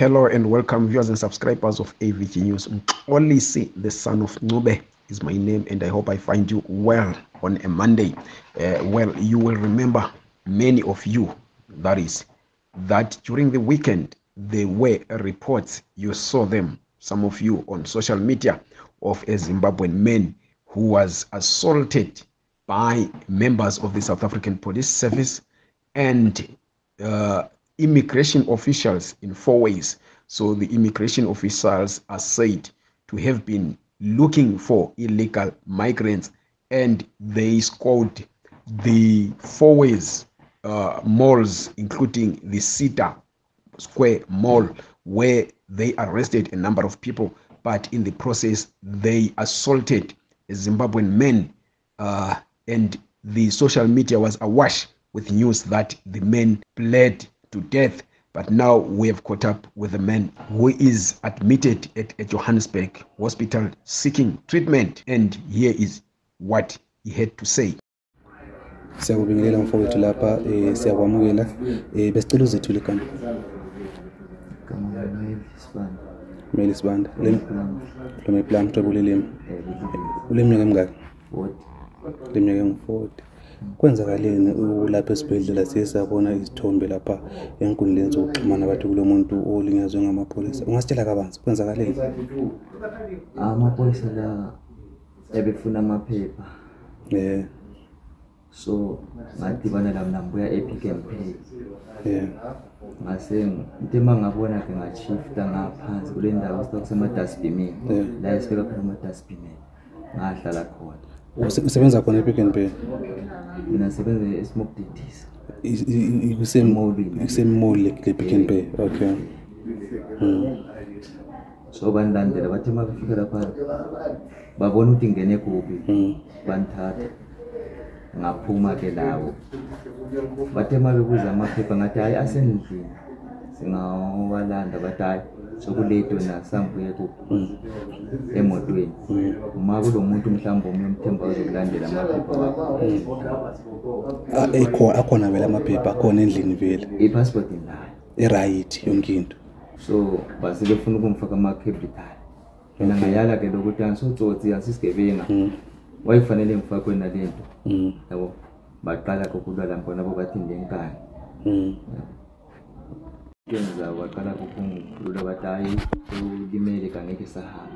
Hello and welcome viewers and subscribers of AVG News. Mqolisi, the son of Ncube, is my name, and I hope I find you well on a Monday. Well, you will remember, many of you, that during the weekend, there were reports, you saw them, some of you on social media, of a Zimbabwean man who was assaulted by members of the South African Police Service and immigration officials in four ways. So the immigration officials are said to have been looking for illegal migrants, and they scoured the four ways malls, including the Sita Square Mall, where they arrested a number of people, but in the process they assaulted a Zimbabwean man, and the social media was awash with news that the man bled to death. But now we have caught up with a man who is admitted at a Johannesburg hospital seeking treatment, and here is what he had to say. Siyabingelela mfowethu lapha siyakwamukela besicela uzethule kanti mele isibanda lemi plan tobulelimi uleminyaka emingaki leminyaka engu-40. Kwenzakaleni lapha esibhedlela siyabona izithombe lapha enkundleni zokuxhumana bathi kulomuntu olinyazwe ngamapolisa. Ungasitshela kabanzi kwenzakaleni? Amapolisa la ebefuna amaphepha. Yeah. So ngadibana la mina mbuya epic campaign. Yeah. Ngaseng ntima ngabona ke ngachifta ngaphansi kule ndawo sokusema dustbin. La isifika phela ama dustbin. Ngahlala khona. Usebenza khona epic campaign. Mina sebenza esmoke detectors. Isemole ke epic campaign. Okay. So bandandela bathi makufika lapha babona ukuthi ngene kuphi banthatha. Ngaphuma ke lawo bathe mabebuza amaphepha ngathi hayi asendlini singawalanda bathi sokuleto na sambuye kuphi emotweni uma kulomuntu mhlamba omthemba ozokulandela amaphepha wakho akhona vele amaphepha akhona endlini vele ipassport inayo iright yonke into. So base befuna ukumfaka amacapital mina ngayala ke lokuthi anisotsozi asisigebenga wayifanele mfakwe nalento yabo baqala kokulwa lapho nabo bathi ngenkani kenza waqala kokukhulula batayi ulimele kangeke sahamba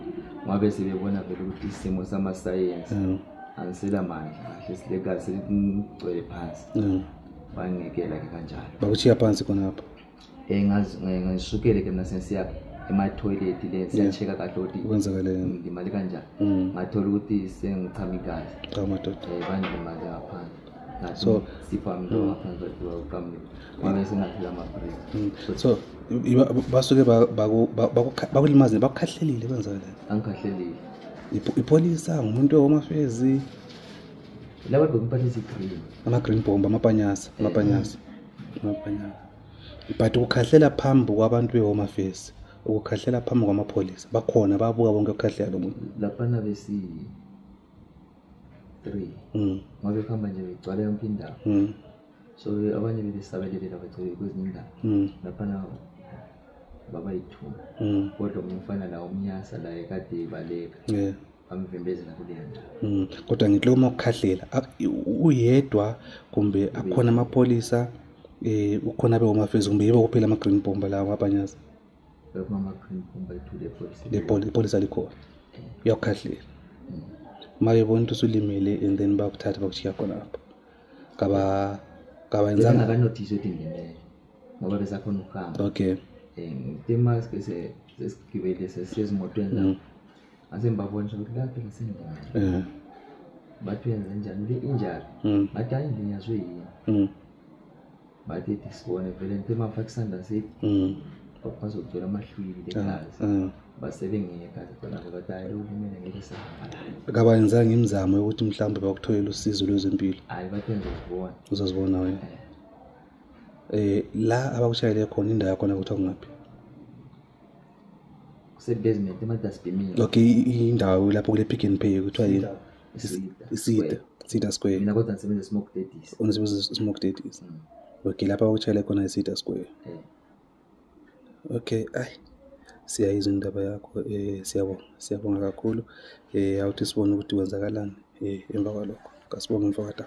wabe sebebona vele ukuthi isimo sama science ansela manje lesilega seligcwele phansi bangekela ke kanjalo bakuchiya phansi khona lapha engazi ngisukele ke mina sensiya ema toilet le secheka kadoti kwenzakale ngimali kanjani ngathola ukuthi sengichama igazi cha madoda ebandle manje ngaphansi so siphambe ngaphansi welcome mina sengaphila ama break so basuke bakulimaze bakukhahlelile kwenzakale angikhahlelile ipolisa ngumuntu omafezi laba bekumphathisa igreen ama green bomb amapanyasa but ukukhahlela phambi kwabantu behomafezi ukukhahlela phambi kwamapolice bakhona babuka bonke ukukhahlela lomuntu lapha na besi 3 mabe khamba nje igcwala yonke indawo so abanye bebesabelela abacela kwezindawo lapha na baba yithu kodwa umfana nawo umnyasa la ekade ibaleka amvimbezela kulenda kodwa ngihloma ukukhahlela uyedwa kumbe akhona amapolice ukhona behomafezi kumbe yibo kuphela ama green bomb lawo abanyasa the police alikho yokhahlela maye bonke usulimele and then bakuthatha bakuchiya khona lapha kabenzanga ka notice etingenele ngoba besakhona ukuhamba. Okay. Temas bese sesigibele sesizimotweni la asembabonisa ukuthi lapha ngisendibona bathu yenze njani le injari bathi hayi ndinyazwe yini bathi tisibone vele ntima faxanda sithi because of the machine the class basebengeka khona abadayi ubumele ngelisahamba akabayenza ngimzamo ukuthi mhlambe bakutholela usizo lwezempilo hayi bathenze uzibona uzozibona wena la abakushayele khona indawo yakho na ukuthi ngaphi kuse basement emadasbimini. Okay, indawo lapho kule pick and pay kuthiwa yini Sita Square mina kodwa nisebenza smoke detectors unesebenza smoke detectors. Okay, lapha abakushayele khona eSita Square Okay, aye. Siya izindaba yakho siyabonga kakhulu awuthi sibone ukuthi kwenzakalani emva kwalokho kasibonge mfowethu.